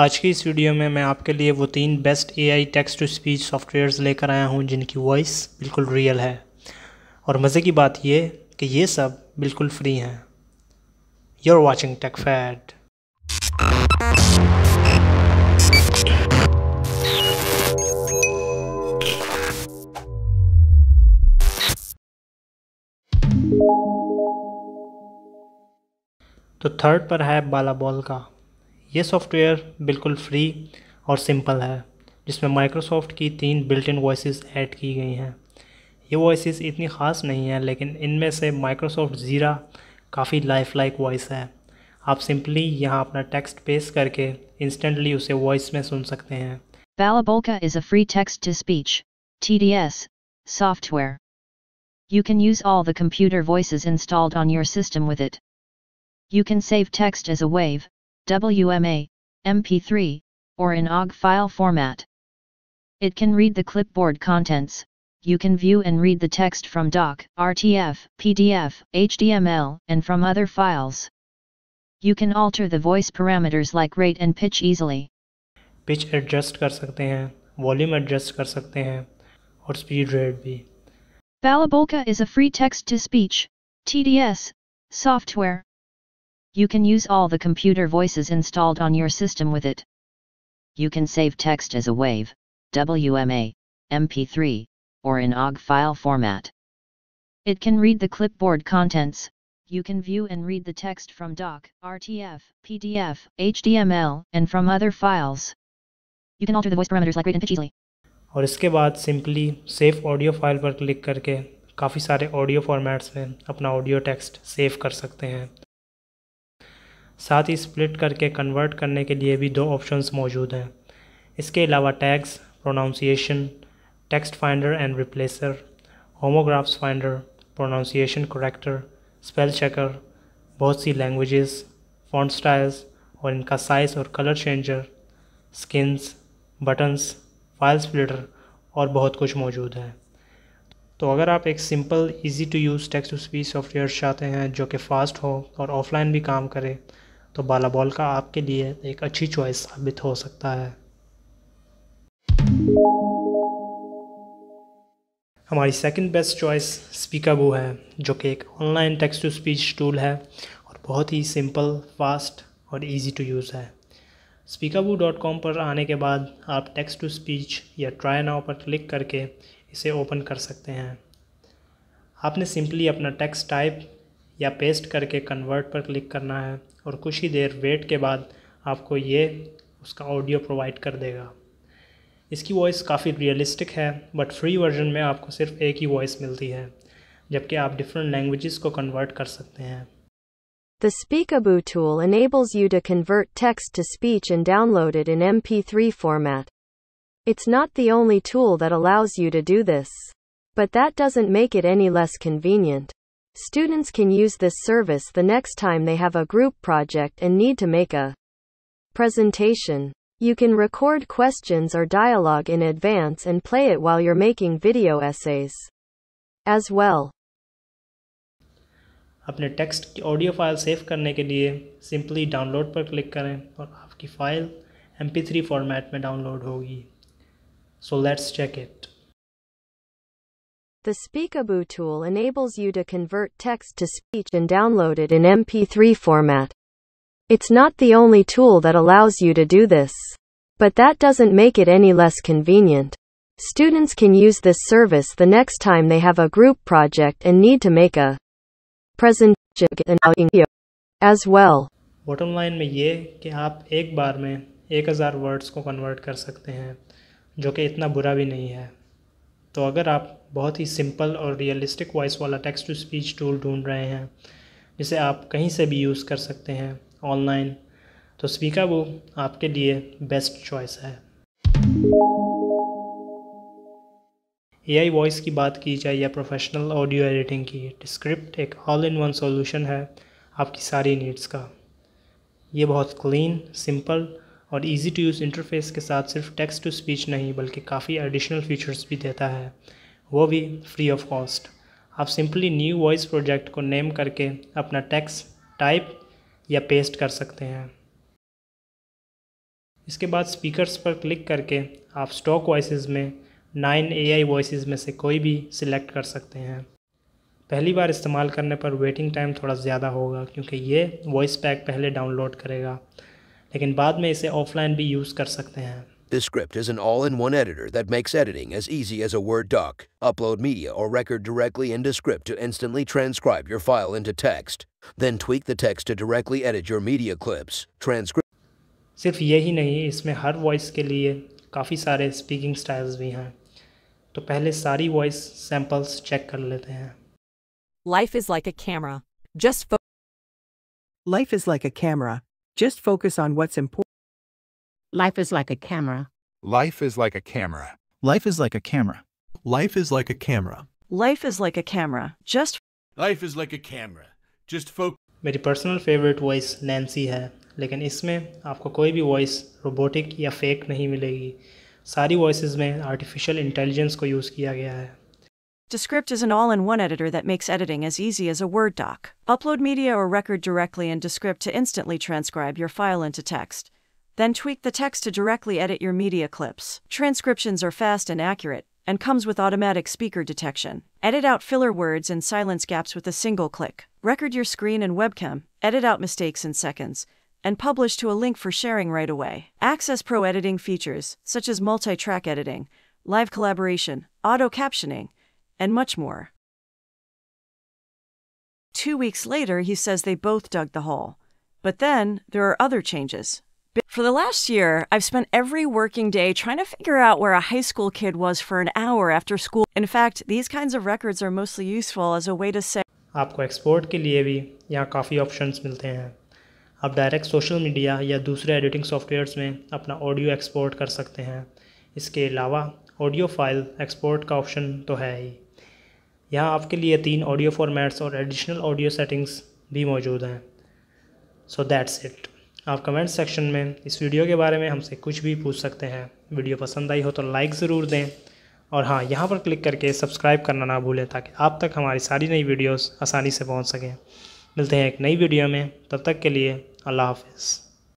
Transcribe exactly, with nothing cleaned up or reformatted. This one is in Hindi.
आज की इस वीडियो में मैं आपके लिए वो तीन best AI text to speech softwares लेकर आया हूँ जिनकी वॉइस बिल्कुल रियल है। और मज़े की बात ये कि ये सब बिल्कुल फ्री हैं। You are watching टेकफैड। तो थर्ड पर है बालाबोलका। ये सॉफ्टवेयर बिल्कुल फ्री और सिंपल है, जिसमें माइक्रोसॉफ्ट की तीन बिल्ट इन वॉइसेस ऐड की गई हैं। ये वॉइसेस इतनी ख़ास नहीं हैं, लेकिन इनमें से माइक्रोसॉफ्ट ज़ीरा काफ़ी लाइफलाइक वॉइस है। आप सिंपली यहाँ अपना टेक्स्ट पेस्ट करके इंस्टेंटली उसे वॉइस में सुन सकते हैं। Balabolka is a free text-to-speech (T D S) software. You can use all the computer voices installed on your system with it. You can save text as a wave, W M A, M P three, or in O G file format. It can read the clipboard contents. You can view and read the text from doc, R T F, P D F, H T M L, and from other files. You can alter the voice parameters like rate and pitch easily. Pitch adjust कर सकते हैं, volume adjust कर सकते हैं, और speed rate भी. Balabolka is a free text-to-speech (T D S) software. You can use all the computer voices installed on your system with it. You can save text as a wave, W M A, M P three, or in O G file format. It can read the clipboard contents. You can view and read the text from doc, R T F, P D F, H T M L, and from other files. You can alter the voice parameters like rate and pitch easily. और इसके बाद सिंपली सेव ऑडियो फाइल पर क्लिक करके काफ़ी सारे ऑडियो फॉर्मेट्स में अपना ऑडियो टेक्स्ट सेव कर सकते हैं। साथ ही स्प्लिट करके कन्वर्ट करने के लिए भी दो ऑप्शंस मौजूद हैं। इसके अलावा tags, pronunciation, text finder and replacer, homographs finder, pronunciation corrector, spell checker, बहुत सी लैंग्वेजेस, फॉन्ट स्टाइल्स और इनका साइज और colour changer, skins, buttons, file splitter और बहुत कुछ मौजूद है। तो अगर आप एक simple, easy to use text to speech software चाहते हैं जो कि फ़ास्ट हो और ऑफलाइन भी काम करे, तो बालाबोलका आपके लिए एक अच्छी चॉइस साबित हो सकता है। हमारी सेकंड बेस्ट चॉइस स्पीकाबू है, जो कि एक online text to speech tool है और बहुत ही सिंपल, फास्ट और इजी टू यूज़ है। स्पीकाबू डॉट कॉम पर आने के बाद आप टेक्स्ट टू स्पीच या ट्राई नाउ पर क्लिक करके इसे ओपन कर सकते हैं। आपने सिंपली अपना टेक्स्ट टाइप या पेस्ट करके कन्वर्ट पर क्लिक करना है और कुछ ही देर वेट के बाद आपको ये उसका ऑडियो प्रोवाइड कर देगा। इसकी वॉइस काफ़ी रियलिस्टिक है, बट फ्री वर्जन में आपको सिर्फ एक ही वॉइस मिलती है, जबकि आप डिफरेंट लैंग्वेजेस को कन्वर्ट कर सकते हैं। The Speakaboo tool enables you to convert text to speech and download it in M P three format. It's not the only tool that allows you to do this, but that doesn't make it any less convenient. Students can use this service the next time they have a group project and need to make a presentation. You can record questions or dialogue in advance and play it while you're making video essays as well. अपने टेक्स्ट की ऑडियो फाइल सेव करने के लिए सिंपली डाउनलोड पर क्लिक करें और आपकी file M P three format में डाउनलोड होगी। So let's check it. The Speakaboo tool enables you to convert text to speech and download it in M P three format. It's not the only tool that allows you to do this, but that doesn't make it any less convenient. Students can use this service the next time they have a group project and need to make a presentation as well. Bottom line में ये कि आप एक बार में एक हज़ार वर्ड्स को कन्वर्ट कर सकते हैं, जो कि इतना बुरा भी नहीं है। तो अगर आप बहुत ही सिंपल और रियलिस्टिक वॉइस वाला टेक्स्ट टू स्पीच टूल ढूंढ रहे हैं, जिसे आप कहीं से भी यूज़ कर सकते हैं ऑनलाइन, तो स्पीकाबू आपके लिए बेस्ट चॉइस है। एआई वॉइस की बात की जाए या प्रोफेशनल ऑडियो एडिटिंग की, डिस्क्रिप्ट एक ऑल इन वन सॉल्यूशन है आपकी सारी नीड्स का। ये बहुत क्लीन, सिंपल और इजी टू यूज़ इंटरफेस के साथ सिर्फ टेक्स्ट टू स्पीच नहीं बल्कि काफ़ी एडिशनल फीचर्स भी देता है, वो भी फ्री ऑफ कॉस्ट। आप सिंपली न्यू वॉइस प्रोजेक्ट को नेम करके अपना टेक्स्ट टाइप या पेस्ट कर सकते हैं। इसके बाद स्पीकर्स पर क्लिक करके आप स्टॉक वॉइसेस में नाइन एआई वॉइसेस में से कोई भी सिलेक्ट कर सकते हैं। पहली बार इस्तेमाल करने पर वेटिंग टाइम थोड़ा ज़्यादा होगा क्योंकि ये वॉइस पैक पहले डाउनलोड करेगा, लेकिन बाद में इसे ऑफलाइन भी यूज़ कर सकते हैं। Descript is an all-in-one editor that makes editing as easy as a Word doc. Upload media or record directly in Descript to instantly transcribe your file into text. Then tweak the text to directly edit your media clips. Transcript. सिर्फ यही नहीं, इसमें हर वॉइस के लिए काफ़ी सारे स्पीकिंग स्टाइल्स भी हैं। तो पहले सारी वॉइस सैंपल्स चेक कर लेते हैं। Life is like a camera. Just Life is like a camera. Just focus on what's important. Life is like a camera. Life is like a camera. Life is like a camera. Life is like a camera. Life is like a camera. Just Life is like a camera. Just focus. मेरी पर्सनल फेवरेट वॉइस नैंसी है, लेकिन इसमें आपको कोई भी वॉइस रोबोटिक या फेक नहीं मिलेगी। सारी वॉइसेस में आर्टिफिशियल इंटेलिजेंस को यूज़ किया गया है। Descript is an all-in-one editor that makes editing as easy as a Word doc. Upload media or record directly in Descript to instantly transcribe your file into text. Then tweak the text to directly edit your media clips. Transcriptions are fast and accurate, and comes with automatic speaker detection. Edit out filler words and silence gaps with a single click. Record your screen and webcam, edit out mistakes in seconds, and publish to a link for sharing right away. Access pro editing features, such as multi-track editing, live collaboration, auto-captioning, and much more. Two weeks later, he says they both dug the hole. But then, there are other changes. For the last year, I've spent every working day trying to figure out where a high school kid was for an hour after school. In fact, these kinds of records are mostly useful as a way to say. आपको एक्सपोर्ट के लिए भी यहाँ काफ़ी ऑप्शंस मिलते हैं। आप डायरेक्ट सोशल मीडिया या दूसरे एडिटिंग सॉफ्टवेयर्स में अपना ऑडियो एक्सपोर्ट कर सकते हैं। इसके अलावा ऑडियो फाइल एक्सपोर्ट का ऑप्शन तो है ही। यहाँ आपके लिए तीन ऑडियो फॉर्मेट्स और एडिशनल ऑडियो सेटिंग्स भी मौजूद हैं। So that's it. आप कमेंट सेक्शन में इस वीडियो के बारे में हमसे कुछ भी पूछ सकते हैं। वीडियो पसंद आई हो तो लाइक ज़रूर दें और हाँ, यहाँ पर क्लिक करके सब्सक्राइब करना ना भूलें ताकि आप तक हमारी सारी नई वीडियोस आसानी से पहुँच सकें। मिलते हैं एक नई वीडियो में, तब तक के लिए अल्लाह हाफ़िज़।